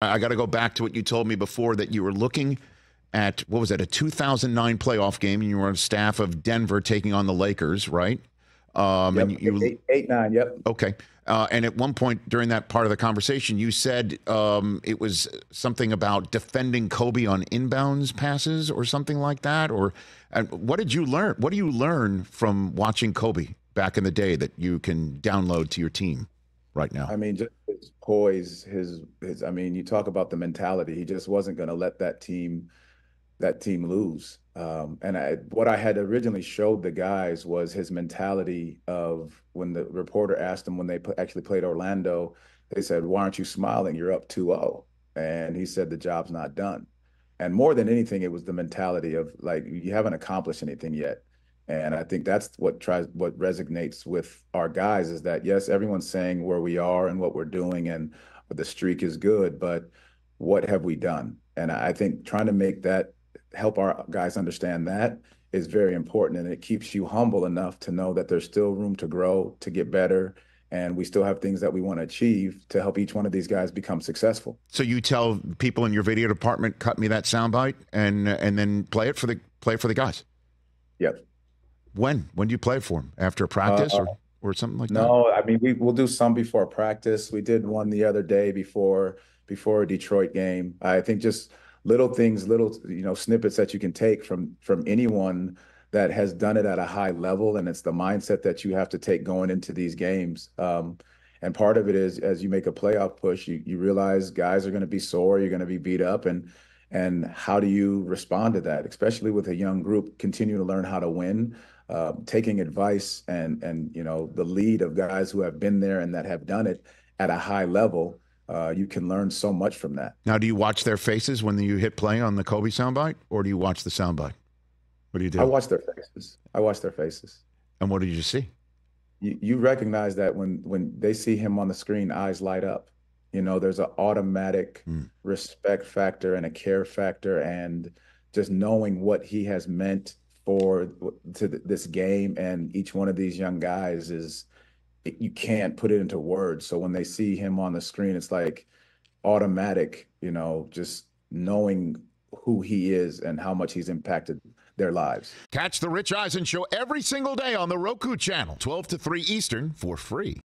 I got to go back to what you told me before, that you were looking at, what was that, a 2009 playoff game, and you were on staff of Denver taking on the Lakers, right? Yep. And you, 8-9, yep. Okay. And at one point during that part of the conversation, you said it was something about defending Kobe on inbounds passes or something like that. Or what did you learn? What do you learn from watching Kobe back in the day that you can download to your team right now? I mean, just his poise, his I mean, you talk about the mentality. He just wasn't going to let that team lose. What I had originally showed the guys was his mentality of when the reporter asked him when they actually played Orlando, they said, "Why aren't you smiling? You're up 2-0. And he said, "The job's not done." And more than anything, it was the mentality of like, you haven't accomplished anything yet. And I think that's what resonates with our guys, is that, yes, everyone's saying where we are and what we're doing and the streak is good, but what have we done? And I think trying to make that, help our guys understand that, is very important. And it keeps you humble enough to know that there's still room to grow, to get better. And we still have things that we want to achieve to help each one of these guys become successful. So you tell people in your video department, cut me that soundbite and then play it for the guys. Yep. When do you play for them? After a practice or something like that? No, I mean, we'll do some before practice. We did one the other day before a Detroit game. I think just little things, little, you know, snippets that you can take from anyone that has done it at a high level. And it's the mindset that you have to take going into these games. And part of it is, as you make a playoff push, you realize guys are going to be sore, you're going to be beat up, and how do you respond to that, especially with a young group? Continue to learn how to win, taking advice and you know, the lead of guys who have been there and that have done it at a high level. You can learn so much from that. Now, do you watch their faces when you hit play on the Kobe soundbite, or do you watch the soundbite? What do you do? I watch their faces. I watch their faces. And what did you see? You recognize that when they see him on the screen, eyes light up. You know, there's an automatic respect factor and a care factor, and just knowing what he has meant to this game and each one of these young guys is, you can't put it into words. So when they see him on the screen, it's like automatic, you know, just knowing who he is and how much he's impacted their lives. Catch The Rich Eisen Show every single day on the Roku channel, 12 to 3 Eastern, for free.